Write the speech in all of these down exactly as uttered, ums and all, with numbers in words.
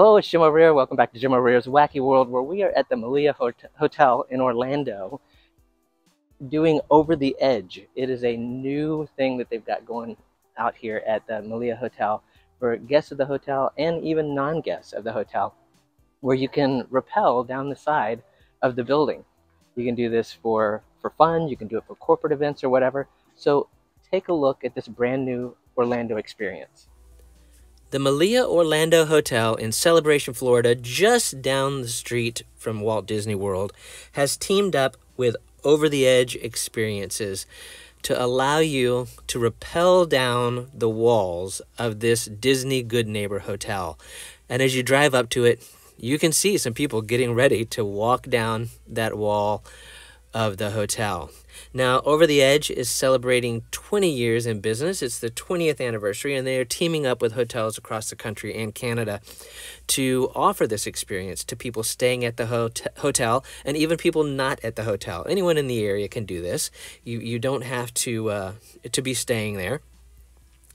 Hello, it's Jim O'Rear. Welcome back to Jim O'Rear's Wacky World, where we are at the Melia Hotel in Orlando doing Over the Edge. It is a new thing that they've got going out here at the Melia Hotel for guests of the hotel and even non-guests of the hotel, where you can rappel down the side of the building. You can do this for, for fun. You can do it for corporate events or whatever. So take a look at this brand new Orlando experience. The Melia Orlando Hotel in Celebration, Florida, just down the street from Walt Disney World, has teamed up with Over the Edge experiences to allow you to rappel down the walls of this Disney Good Neighbor Hotel. And as you drive up to it, you can see some people getting ready to walk down that wall of the hotel. Now, Over the Edge is celebrating twenty years in business. It's the twentieth anniversary, and they are teaming up with hotels across the country and Canada to offer this experience to people staying at the hot hotel and even people not at the hotel. Anyone in the area can do this. You, you don't have to, uh, to be staying there.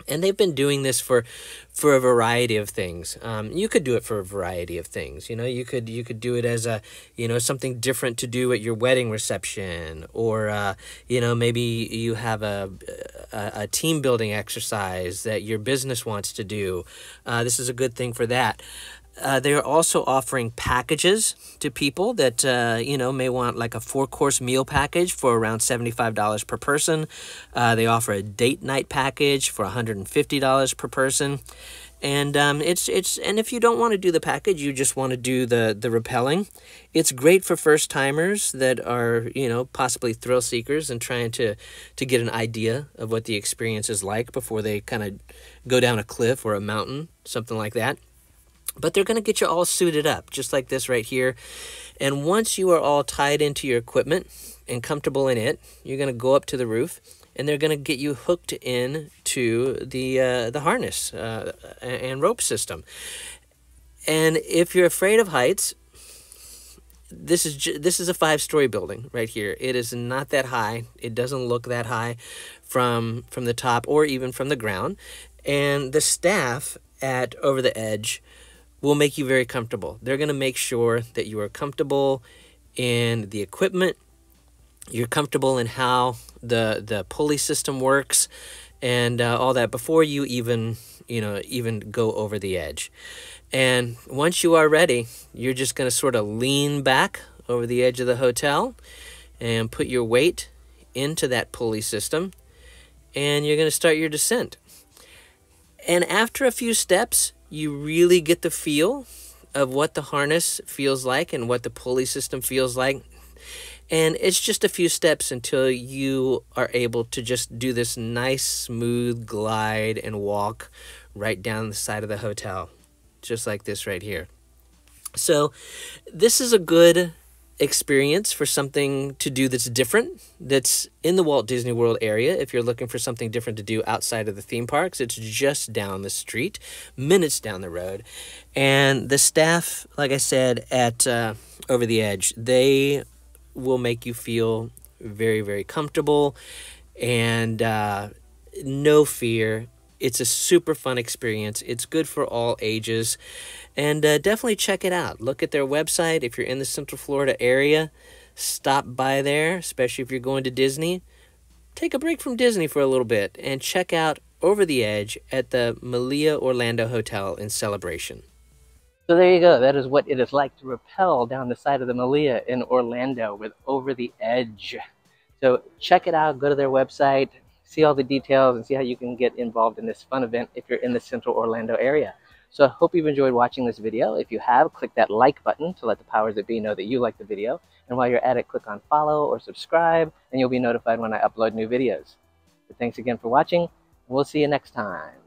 And they've been doing this for, for a variety of things. Um, you could do it for a variety of things. You know, you could you could do it as a you know something different to do at your wedding reception, or uh, you know maybe you have a, a a team building exercise that your business wants to do. Uh, this is a good thing for that. Uh, they are also offering packages to people that, uh, you know, may want like a four-course meal package for around seventy-five dollars per person. Uh, they offer a date night package for one hundred fifty dollars per person. And um, it's it's and if you don't want to do the package, you just want to do the the rappelling, it's great for first timers that are you know possibly thrill seekers and trying to to get an idea of what the experience is like before they kind of go down a cliff or a mountain, something like that. But they're going to get you all suited up, just like this right here. And once you are all tied into your equipment and comfortable in it, you're going to go up to the roof, and they're going to get you hooked in to the, uh, the harness uh, and rope system. And if you're afraid of heights, this is, this is a five-story building right here. It is not that high. It doesn't look that high from, from the top or even from the ground. And the staff at Over the Edge will make you very comfortable. They're gonna make sure that you are comfortable in the equipment, you're comfortable in how the the pulley system works, and uh, all that before you even you know even go over the edge. And once you are ready, you're just gonna sort of lean back over the edge of the hotel and put your weight into that pulley system, and you're gonna start your descent. And after a few steps, you really get the feel of what the harness feels like and what the pulley system feels like. And it's just a few steps until you are able to just do this nice, smooth glide and walk right down the side of the hotel, just like this right here. So this is a good experience for something to do that's different, that's in the Walt Disney World area. If you're looking for something different to do outside of the theme parks, it's just down the street, minutes down the road. And the staff, like I said, at uh, Over the Edge, they will make you feel very, very comfortable and uh, no fear. It's a super fun experience. It's good for all ages. And uh, definitely check it out. Look at their website. If you're in the Central Florida area, stop by there, especially if you're going to Disney. Take a break from Disney for a little bit and check out Over the Edge at the Melia Orlando Hotel in Celebration. So there you go. That is what it is like to rappel down the side of the Melia in Orlando with Over the Edge. So check it out. Go to their website. See all the details and see how you can get involved in this fun event if you're in the Central Orlando area. So I hope you've enjoyed watching this video. If you have, click that like button to let the powers that be know that you like the video. And while you're at it, click on follow or subscribe, and you'll be notified when I upload new videos. But thanks again for watching, and we'll see you next time.